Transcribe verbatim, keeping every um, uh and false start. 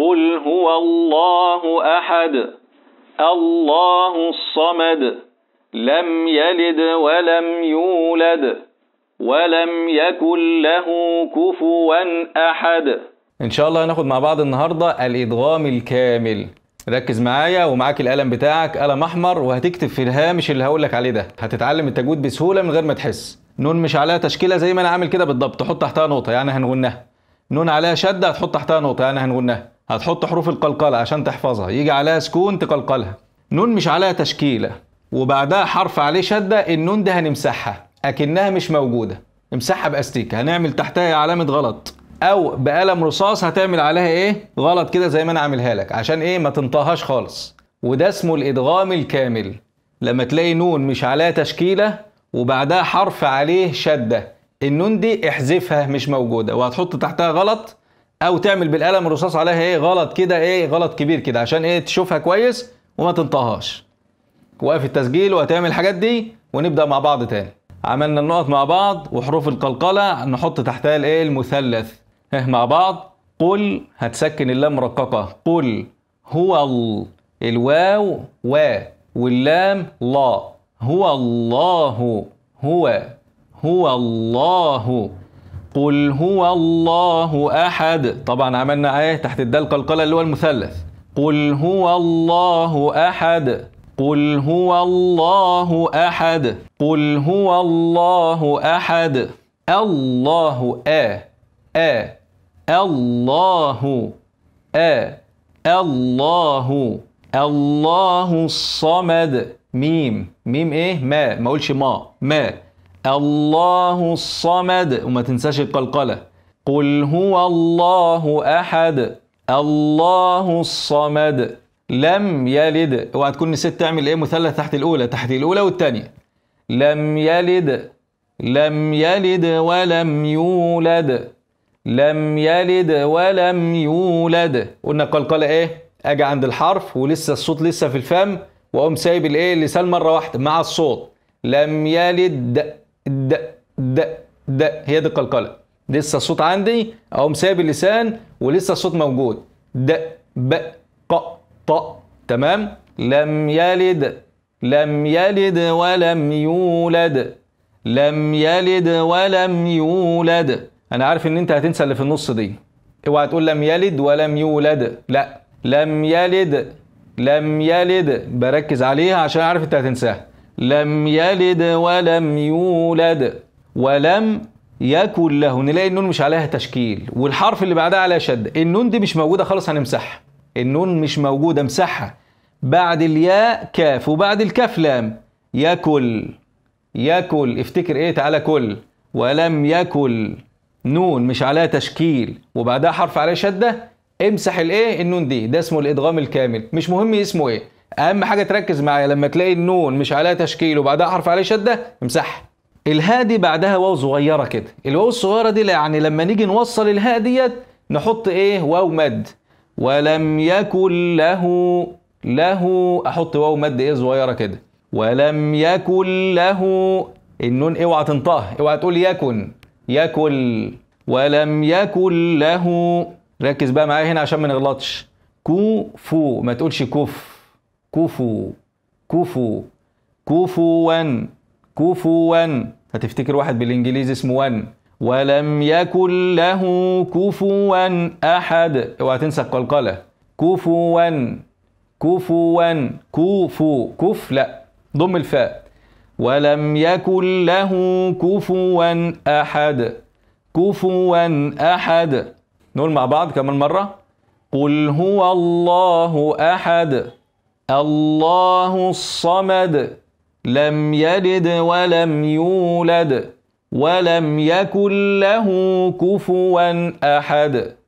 قل هو الله أحد الله الصمد لم يلد ولم يولد ولم يكن له كفوا أحد. إن شاء الله هناخد مع بعض النهاردة الإدغام الكامل. ركز معايا ومعاك القلم بتاعك، قلم أحمر، وهتكتب في الهامش اللي هقولك عليه ده. هتتعلم التجويد بسهولة من غير ما تحس. نون مش عليها تشكيلة زي ما أنا عامل كده بالضبط، حط تحتها نقطة يعني هنغنها. نون عليها شدة هتحط تحتها نقطة يعني هنغنها. هتحط حروف القلقلة عشان تحفظها، يجي عليها سكون تقلقلها. نون مش عليها تشكيلة وبعدها حرف عليه شدة، النون ده هنمسحها أكنها مش موجودة، امسحها بأستيكة. هنعمل تحتها علامة غلط او بقلم رصاص هتعمل عليها ايه غلط كده زي ما انا عاملها لك عشان ايه ما تنطهاش خالص. وده اسمه الادغام الكامل، لما تلاقي نون مش عليها تشكيله وبعدها حرف عليه شده، النون دي احذفها مش موجوده، وهتحط تحتها غلط او تعمل بالقلم الرصاص عليها ايه غلط كده، ايه غلط كبير كده عشان ايه تشوفها كويس وما تنطهاش. وقف التسجيل وهتعمل الحاجات دي ونبدا مع بعض تاني. عملنا النقط مع بعض وحروف القلقله نحط تحتها الايه المثلث مع بعض. قل هتسكن اللام مرققة، قل هو ال الواو و واللام لا، هو الله هو هو الله. قل هو الله أحد، طبعا عملنا ايه تحت الدال قلقلة اللي هو المثلث. قل هو الله أحد قل هو الله أحد قل هو الله أحد. الله آ آ الله آ الله. الله الصمد ميم ميم ايه ما ما اقولش ما ما الله الصمد، وما تنساش القلقله. قل هو الله احد الله الصمد لم يلد، اوعى تكون نسيت تعمل ايه مثلث تحت الاولى تحت الاولى والثانيه. لم يلد لم يلد ولم يولد لم يلد ولم يولد. قلنا القلقله ايه اجي عند الحرف ولسه الصوت لسه في الفم واقوم سايب الايه اللسان مره واحده مع الصوت. لم يلد د د د, د. هي دي القلقله، لسه الصوت عندي اقوم سايب اللسان ولسه الصوت موجود د ب ق ط. تمام. لم يلد لم يلد ولم يولد لم يلد ولم يولد. أنا عارف إن أنت هتنسى اللي في النص دي، أوعى تقول لم يلد ولم يولد، لأ، لم يلد لم يلد، بركز عليها عشان عارف أنت هتنساها. لم يلد ولم يولد ولم يكن له، نلاقي النون مش عليها تشكيل والحرف اللي بعدها عليها شدة، النون دي مش موجودة خالص هنمسحها، النون مش موجودة امسحها. بعد الياء كاف وبعد الكاف لام، يكل يكل، افتكر إيه تعالى كل. ولم يكل نون مش عليها تشكيل وبعدها حرف عليه شده، امسح الايه النون دي، ده اسمه الادغام الكامل. مش مهم اسمه ايه، اهم حاجه تركز معايا لما تلاقي النون مش عليها تشكيل وبعدها حرف عليه شده امسحها. الهاء دي بعدها واو صغيره كده، الواو الصغيره دي يعني لما نيجي نوصل الهاء ديت نحط ايه واو مد. ولم يكن له له احط واو مد ايه صغيره كده. ولم يكن له النون اوعى تنطقها، اوعى تقول يكن يكل. ولم يكن له، ركز بقى معايا هنا عشان ما نغلطش، كفو ما تقولش كف كفو كفو كفوا كفوا، هتفتكر واحد بالانجليزي اسمه ون. ولم يكن له كفوا احد، اوعى تنسى القلقله. كفوا كفوا كفو كف لا ضم الفاء. ولم يكن له كفوا أحد كفوا أحد. نقول مع بعض كمان مرة، قل هو الله أحد الله الصمد لم يلد ولم يولد ولم يكن له كفوا أحد.